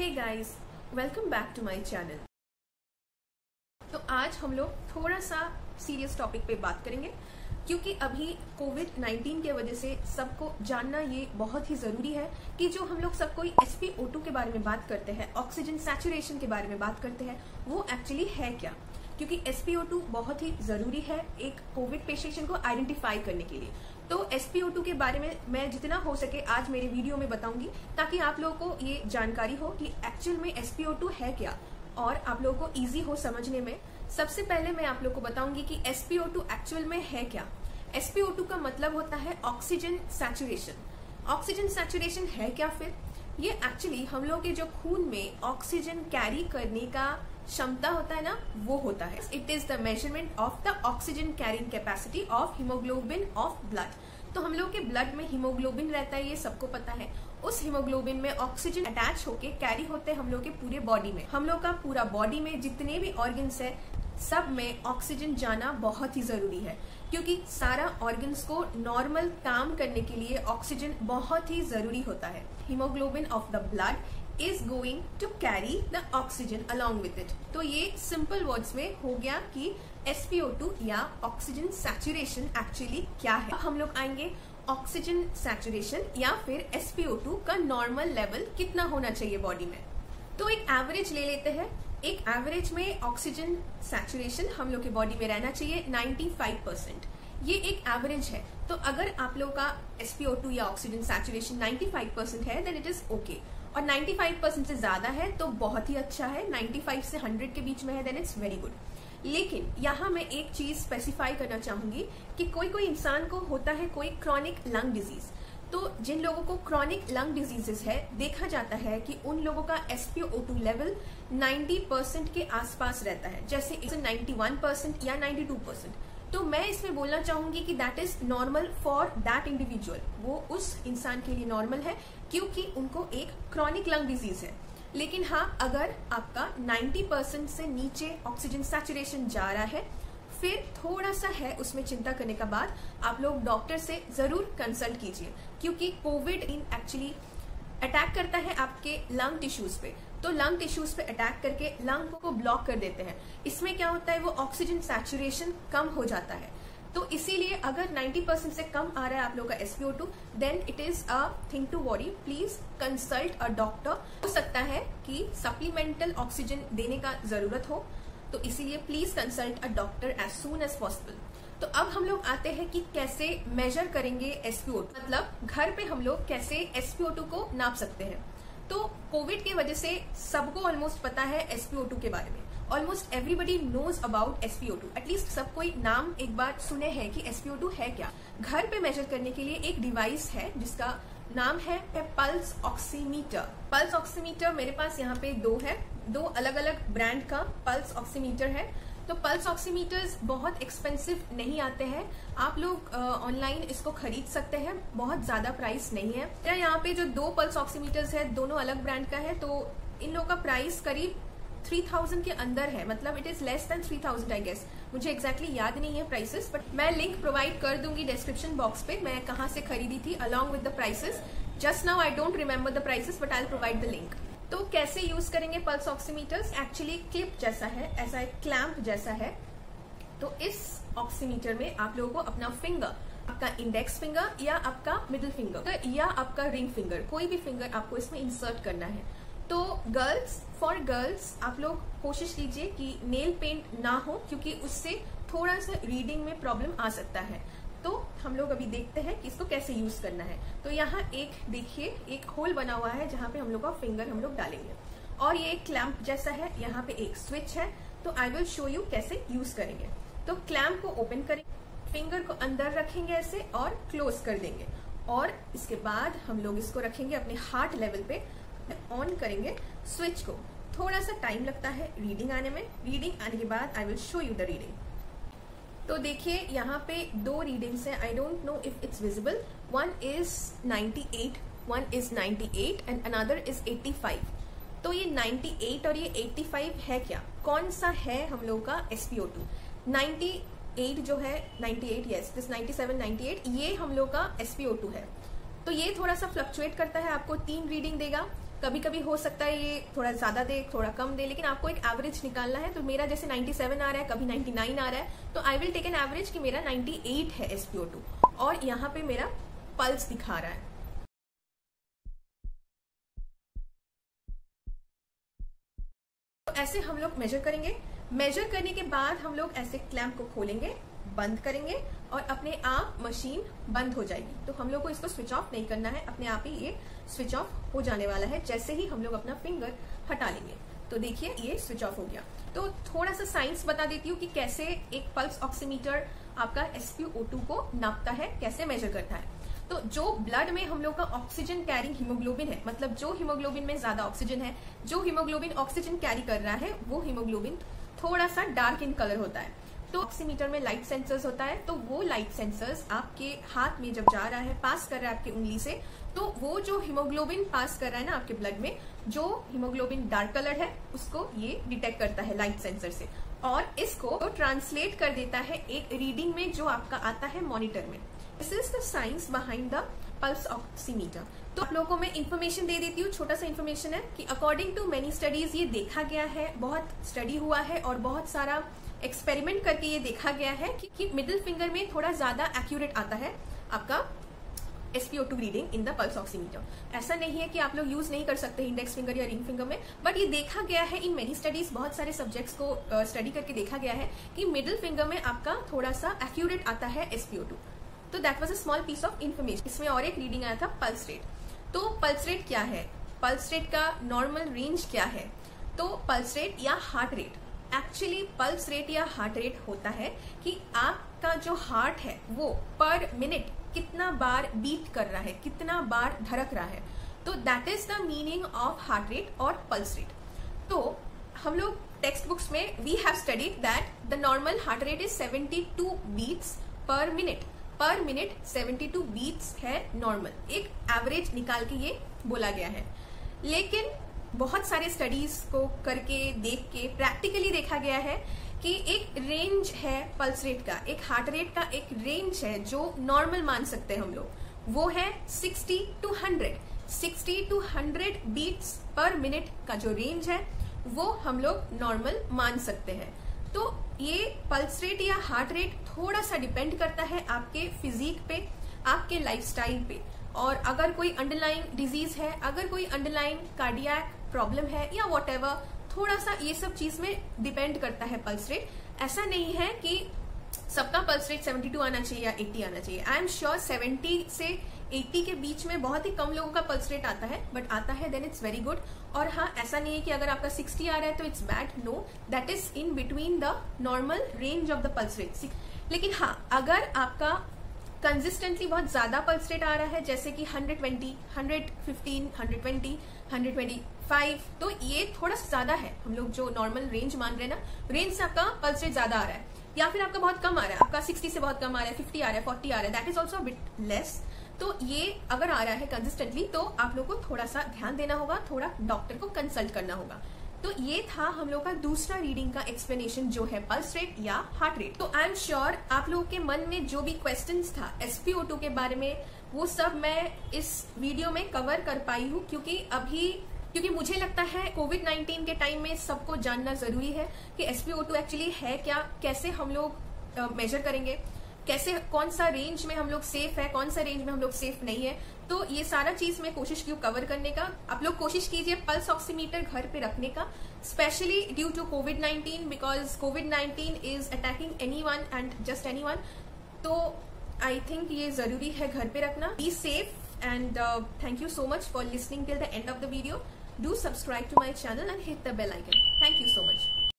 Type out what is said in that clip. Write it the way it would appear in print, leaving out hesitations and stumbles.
Hey guys, welcome back to my channel. तो आज हम लोग थोड़ा सा सीरियस टॉपिक पे बात करेंगे, क्योंकि अभी कोविड-19 के वजह से सबको जानना ये बहुत ही जरूरी है कि जो हम लोग सब कोई SPO2 के बारे में बात करते हैं, ऑक्सीजन सैचुरेशन के बारे में बात करते हैं, वो एक्चुअली है क्या, क्योंकि SPO2 बहुत ही जरूरी है एक कोविड पेशेंट को आइडेंटिफाई करने के लिए। तो SPO2 के बारे में मैं जितना हो सके आज मेरे वीडियो में बताऊंगी, ताकि आप लोगों को ये जानकारी हो कि एक्चुअल में SPO2 है क्या और आप लोगों को इजी हो समझने में। सबसे पहले मैं आप लोगों को बताऊंगी कि SPO2 एक्चुअल में है क्या। SPO2 का मतलब होता है ऑक्सीजन सैचुरेशन। ऑक्सीजन सैचुरेशन है क्या फिर? ये एक्चुअली हम लोग के जो खून में ऑक्सीजन कैरी करने का क्षमता होता है ना, वो होता है। It is the measurement of the oxygen carrying capacity of haemoglobin of blood. तो हम लोग के ब्लड में हीमोग्लोबिन रहता है, ये सबको पता है। उस हीमोग्लोबिन में ऑक्सीजन अटैच होके कैरी होते हैं हम लोग के पूरे बॉडी में। हम लोग का पूरा बॉडी में जितने भी ऑर्गन्स है सब में ऑक्सीजन जाना बहुत ही जरूरी है, क्योंकि सारा ऑर्गन्स को नॉर्मल काम करने के लिए ऑक्सीजन बहुत ही जरूरी होता है। Haemoglobin of the blood is going to carry the oxygen along with it. तो ये सिंपल वर्ड्स में हो गया कि SPO2 या ऑक्सीजन सैचुरेशन एक्चुअली क्या है। हम लोग आएंगे ऑक्सीजन सैचुरेशन या फिर SPO2 का नॉर्मल लेवल कितना होना चाहिए बॉडी में। तो एक एवरेज ले लेते हैं। एक एवरेज में ऑक्सीजन सैचुरेशन हम लोग के बॉडी में रहना चाहिए 95%। ये एक एवरेज है। तो अगर आप लोग का SPO2 या ऑक्सीजन सैचुरेशन 95% है देन इट इज ओके, और 95% से ज्यादा है तो बहुत ही अच्छा है। 95 से 100 के बीच में है देन इट्स वेरी गुड। लेकिन यहाँ मैं एक चीज स्पेसिफाई करना चाहूंगी कि कोई इंसान को होता है कोई क्रॉनिक लंग डिजीज। तो जिन लोगों को क्रॉनिक लंग डिजीजेस है, देखा जाता है कि उन लोगों का SPO2 लेवल 90% के आसपास रहता है, जैसे 91% या 92%। तो मैं इसमें बोलना चाहूंगी कि that is normal for that individual. वो उस इंसान के लिए नॉर्मल है क्योंकि उनको एक क्रॉनिक लंग डिजीज है। लेकिन हाँ, अगर आपका 90% से नीचे ऑक्सीजन सैचुरेशन जा रहा है, फिर थोड़ा सा है उसमें चिंता करने का बात। आप लोग डॉक्टर से जरूर कंसल्ट कीजिए, क्योंकि कोविड एक्चुअली अटैक करता है आपके लंग टिश्यूज पे। तो लंग टिश्यूज पे अटैक करके लंग को ब्लॉक कर देते हैं। इसमें क्या होता है, वो ऑक्सीजन सैचुरेशन कम हो जाता है। तो इसीलिए अगर 90% से कम आ रहा है आप लोग का SPO2 then it is a thing to worry. Please consult a doctor. हो सकता है कि सप्लीमेंटल ऑक्सीजन देने का जरूरत हो, तो इसीलिए please consult a doctor as soon as possible. तो अब हम लोग आते हैं कि कैसे मेजर करेंगे SPO2, मतलब घर पे हम लोग कैसे SPO2 को नाप सकते हैं। तो कोविड की वजह से सबको ऑलमोस्ट पता है SPO2 के बारे में। Almost everybody knows about SPO2। At least सब कोई नाम एक बार सुने हैं कि SPO2 है क्या। घर पे मेजर करने के लिए एक डिवाइस है जिसका नाम है पल्स ऑक्सीमीटर। पल्स ऑक्सीमीटर मेरे पास यहाँ पे दो है, दो अलग अलग ब्रांड का पल्स ऑक्सीमीटर है। तो पल्स ऑक्सीमीटर्स बहुत एक्सपेंसिव नहीं आते हैं, आप लोग ऑनलाइन इसको खरीद सकते हैं, बहुत ज्यादा प्राइस नहीं है। मेरा यहाँ पे जो दो पल्स ऑक्सीमीटर्स है दोनों अलग ब्रांड का है, तो इन लोगों का प्राइस करीब 3000 के अंदर है, मतलब it is less than 3000 I guess. मुझे एक्जैक्टली याद नहीं है प्राइसेस, बट मैं लिंक प्रोवाइड कर दूंगी डिस्क्रिप्शन बॉक्स पे मैं कहाँ से खरीदी थी along with the prices. Just now I don't remember the prices but I will provide the link. तो कैसे यूज करेंगे पल्स ऑक्सीमीटर्स? एक्चुअली क्लिप जैसा है, ऐसा एक क्लैम्प जैसा है। तो इस ऑक्सीमीटर में आप लोगों को अपना फिंगर, आपका इंडेक्स फिंगर या आपका मिडिल फिंगर या आपका रिंग फिंगर, कोई भी फिंगर आपको इसमें इंसर्ट करना है। तो फॉर गर्ल्स आप लोग कोशिश कीजिए कि नेल पेंट ना हो, क्योंकि उससे थोड़ा सा रीडिंग में प्रॉब्लम आ सकता है। तो हम लोग अभी देखते हैं कि इसको कैसे यूज करना है। तो यहाँ एक देखिए, एक होल बना हुआ है जहाँ पे हम लोग का फिंगर हम लोग डालेंगे, और ये एक क्लैम्प जैसा है, यहाँ पे एक स्विच है। तो आई विल शो यू कैसे यूज करेंगे। तो क्लैम्प को ओपन करेंगे, फिंगर को अंदर रखेंगे ऐसे और क्लोज कर देंगे, और इसके बाद हम लोग इसको रखेंगे अपने हार्ट लेवल पे, ऑन करेंगे स्विच को। थोड़ा सा टाइम लगता है रीडिंग आने में। रीडिंग आने के बाद I will show you the reading. तो देखिए यहाँ पे दो रीडिंग्स हैं, I don't know if it's visible. One is 98, one is 98 and another is 85। तो ये 98 और ये 85 है क्या, कौन सा है हम लोग का SPO2? 98 जो है, 98 यस, दिस 97 98 ये हम लोग का SPO2 है। तो ये थोड़ा सा फ्लक्चुएट करता है, आपको 3 रीडिंग देगा। कभी कभी हो सकता है ये थोड़ा ज्यादा दे थोड़ा कम दे, लेकिन आपको एक एवरेज निकालना है। तो मेरा जैसे 97 आ रहा है, कभी 99 आ रहा है, तो I will take an average कि मेरा 98 है SPO2 और यहाँ पे मेरा पल्स दिखा रहा है। तो ऐसे हम लोग मेजर करेंगे। मेजर करने के बाद हम लोग ऐसे क्लैंप को खोलेंगे, बंद करेंगे और अपने आप मशीन बंद हो जाएगी। तो हम लोग को इसको स्विच ऑफ नहीं करना है, अपने आप ही ये स्विच ऑफ हो जाने वाला है जैसे ही हम लोग अपना फिंगर हटा लेंगे। तो देखिए ये स्विच ऑफ हो गया। तो थोड़ा सा साइंस बता देती हूँ कि कैसे एक पल्स ऑक्सीमीटर आपका SPO2 को नापता है, कैसे मेजर करता है। तो जो ब्लड में हम लोग का ऑक्सीजन कैरिंग हीमोग्लोबिन है, मतलब जो हीमोग्लोबिन में ज्यादा ऑक्सीजन है, जो हीमोग्लोबिन ऑक्सीजन कैरी कर रहा है, वो हीमोग्लोबिन थोड़ा सा डार्क इन कलर होता है। तो ऑक्सीमीटर में लाइट सेंसर्स होता है, तो वो लाइट सेंसर्स आपके हाथ में जब जा रहा है, पास कर रहा है आपकी उंगली से, तो वो जो हीमोग्लोबिन पास कर रहा है ना आपके ब्लड में, जो हीमोग्लोबिन डार्क कलर है उसको ये डिटेक्ट करता है लाइट सेंसर से, और इसको तो ट्रांसलेट कर देता है एक रीडिंग में जो आपका आता है मॉनिटर में। This is the science behind the pulse oximeter. तो आप लोगों को मैं इन्फॉर्मेशन दे देती हूँ, छोटा सा इन्फॉर्मेशन है कि अकॉर्डिंग टू मेनी स्टडीज ये देखा गया है, बहुत स्टडी हुआ है और बहुत सारा एक्सपेरिमेंट करके ये देखा गया है कि मिडिल फिंगर में थोड़ा ज्यादा एक्यूरेट आता है आपका SPO2 reading in the pulse oximeter. ऐसा नहीं है कि आप लोग यूज नहीं कर सकते इंडेक्स फिंगर या रिंग फिंगर में, बट ये देखा गया है इन मेनी स्टडीज, बहुत सारे सब्जेक्ट्स को स्टडी करके देखा गया है कि मिडिल फिंगर में आपका थोड़ा सा एक्यूरेट आता है SPO2। तो that was a small piece of information. इसमें और एक रीडिंग आया था पल्स रेट। तो पल्स रेट क्या है, पल्स रेट का नॉर्मल रेंज क्या है, तो पल्स रेट या heart rate, actually pulse rate या हार्ट रेट होता है कि आपका जो हार्ट है वो पर मिनट कितना बार बीट कर रहा है, कितना बार धड़क रहा है। तो that is the meaning of heart rate और पल्स रेट। तो हम लोग टेक्स्ट बुक्स में we have studied that the normal heart rate is 72 beats per minute. Per minute 72 beats है नॉर्मल, एक एवरेज निकाल के ये बोला गया है। लेकिन बहुत सारे स्टडीज को करके, देख के, प्रैक्टिकली देखा गया है कि एक रेंज है पल्स रेट का, एक हार्ट रेट का एक रेंज है जो नॉर्मल मान सकते हैं हम लोग, वो है 60 टू 100 बीट्स पर मिनट का जो रेंज है वो हम लोग नॉर्मल मान सकते हैं। तो ये पल्स रेट या हार्ट रेट थोड़ा सा डिपेंड करता है आपके फिजिक पे, आपके लाइफस्टाइल पे, और अगर कोई अंडरलाइंग डिजीज है, अगर कोई अंडरलाइंग कार्डियक प्रॉब्लम है या व्हाटएवर, थोड़ा सा ये सब चीज में डिपेंड करता है पल्स रेट। ऐसा नहीं है कि सबका पल्स रेट 72 आना चाहिए या 80 आना चाहिए। आई एम श्योर 70 से 80 के बीच में बहुत ही कम लोगों का पल्स रेट आता है, बट आता है, देन इट्स वेरी गुड। और हाँ, ऐसा नहीं है कि अगर आपका 60 आ रहा है तो it's bad, no, that is in between the normal range of the pulse rate. लेकिन हाँ, अगर आपका कंसिस्टेंटली बहुत ज्यादा पल्स रेट आ रहा है, जैसे कि 120, 115, 120, 125, तो ये थोड़ा सा ज्यादा है, हम लोग जो नॉर्मल रेंज मान रहे हैं ना, रेंज से आपका पल्स रेट ज्यादा आ रहा है, या फिर आपका बहुत कम आ रहा है, आपका 60 से बहुत कम आ रहा है, 50 आ रहा है, 40 आ रहा है, that is also a bit less. तो ये अगर आ रहा है कंसिस्टेंटली तो आप लोग को थोड़ा सा ध्यान देना होगा, थोड़ा डॉक्टर को कंसल्ट करना होगा। तो ये था हम लोग का दूसरा रीडिंग का एक्सप्लेनेशन जो है पल्स रेट या हार्ट रेट। तो आई एम श्योर आप लोगों के मन में जो भी क्वेश्चंस था SPO2 के बारे में, वो सब मैं इस वीडियो में कवर कर पाई हूँ, क्योंकि मुझे लगता है COVID-19 के टाइम में सबको जानना जरूरी है कि SPO2 एक्चुअली है क्या, कैसे हम लोग मेजर करेंगे, कैसे, कौन सा रेंज में हम लोग सेफ है, कौन सा रेंज में हम लोग सेफ नहीं है। तो ये सारा चीज मैं कोशिश की कवर करने का। आप लोग कोशिश कीजिए पल्स ऑक्सीमीटर घर पे रखने का, specially due to COVID-19, because COVID-19 is attacking anyone and just anyone. तो आई थिंक ये जरूरी है घर पे रखना। Be safe and thank you so much for listening till the end of the video. Do subscribe to my channel and hit the bell icon. Thank you so much.